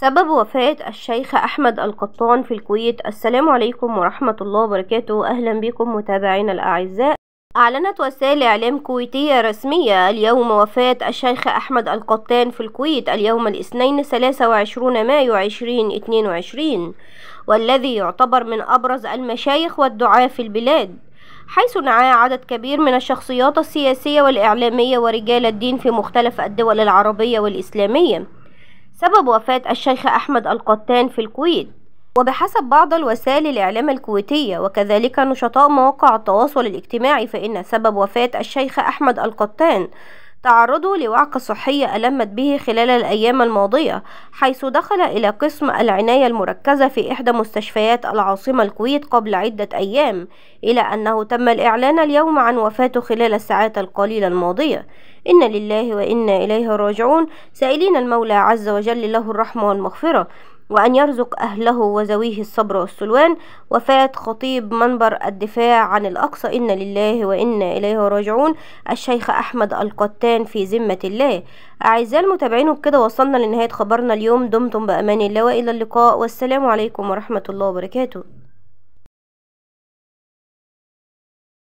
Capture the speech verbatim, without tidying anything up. سبب وفاة الشيخ أحمد القطان في الكويت. السلام عليكم ورحمة الله وبركاته، أهلا بكم متابعينا الأعزاء. أعلنت وسائل إعلام كويتية رسمية اليوم وفاة الشيخ أحمد القطان في الكويت اليوم الاثنين ثلاثة وعشرين مايو ألفين واثنين وعشرين، والذي يعتبر من أبرز المشايخ والدعاة في البلاد، حيث نعى عدد كبير من الشخصيات السياسية والإعلامية ورجال الدين في مختلف الدول العربية والإسلامية. سبب وفاة الشيخ أحمد القطان في الكويت، وبحسب بعض الوسائل الإعلام الكويتية وكذلك نشطاء مواقع التواصل الاجتماعي، فإن سبب وفاة الشيخ أحمد القطان تعرضه لوعكة صحية ألمت به خلال الأيام الماضية، حيث دخل إلى قسم العناية المركزة في إحدى مستشفيات العاصمة الكويت قبل عدة أيام، إلى أنه تم الإعلان اليوم عن وفاته خلال الساعات القليلة الماضية. إنا لله وإنا إليه راجعون، سائلين المولى عز وجل له الرحمة والمغفرة وأن يرزق أهله وزويه الصبر والسلوان. وفاة خطيب منبر الدفاع عن الأقصى، إن لله وإنا إليه راجعون، الشيخ أحمد القطان في ذمة الله. أعزائي المتابعين، وبكده وصلنا لنهاية خبرنا اليوم. دمتم بأمان الله، وإلى اللقاء، والسلام عليكم ورحمة الله وبركاته.